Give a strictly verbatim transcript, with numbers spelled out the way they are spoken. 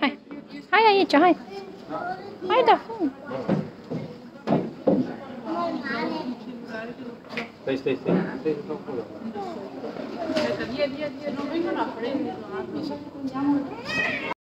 Hai, hai aici, hai. Hai de acum. Stai, stai, stai. Stai de acolo. Vie, vie, vie, nu vine la frente, nu am nici cum ne-am.